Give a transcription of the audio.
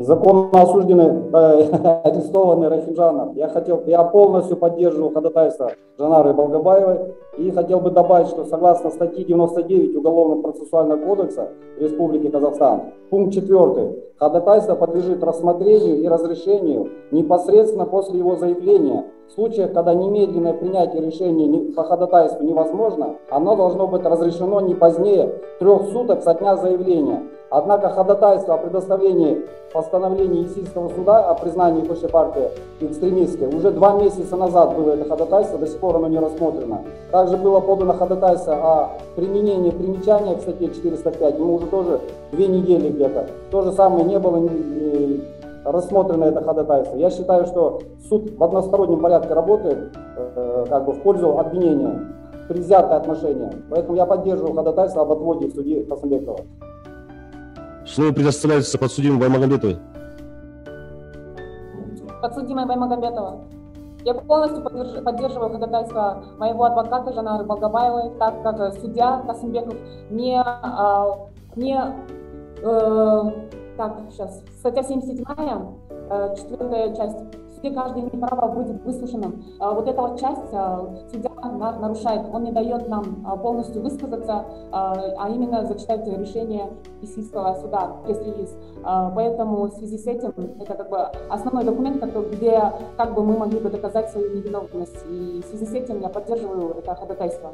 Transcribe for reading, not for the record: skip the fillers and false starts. Законно осуждены, арестованный Рахимжанов. Я полностью поддерживаю ходатайство Жанары Балгабаевой и хотел бы добавить, что согласно статье 99 Уголовно-процессуального кодекса Республики Казахстан, пункт 4, ходатайство подлежит рассмотрению и разрешению непосредственно после его заявления. В случаях, когда немедленное принятие решения по ходатайству невозможно, оно должно быть разрешено не позднее 3 суток со дня заявления. Однако ходатайство о предоставлении постановления Есильского суда о признании Кошевой партии экстремистской уже 2 месяца назад было это ходатайство, до сих пор оно не рассмотрено. Также было подано ходатайство о применении примечания к статье 405, ему уже тоже 2 недели где-то. То же самое не было рассмотрено это ходатайство. Я считаю, что суд в одностороннем порядке работает в пользу обвинения, предвзятое отношение. Поэтому я поддерживаю ходатайство об отводе в суде Касымбекова. Слово предоставляется подсудимой Баймагамбетовой. Подсудимая Баймагамбетова, я полностью поддерживаю ходатайство моего адвоката Жанары Балгабаевой, так как судья Касымбеков статья 77, 4 часть. Судья каждый имеет право быть выслушанным. Вот эта вот часть судья нарушает. Он не дает нам полностью высказаться, а именно зачитать решение Есильского суда, пресс-релиз. Поэтому в связи с этим это основной документ, где мы могли бы доказать свою невиновность. И в связи с этим я поддерживаю это ходатайство.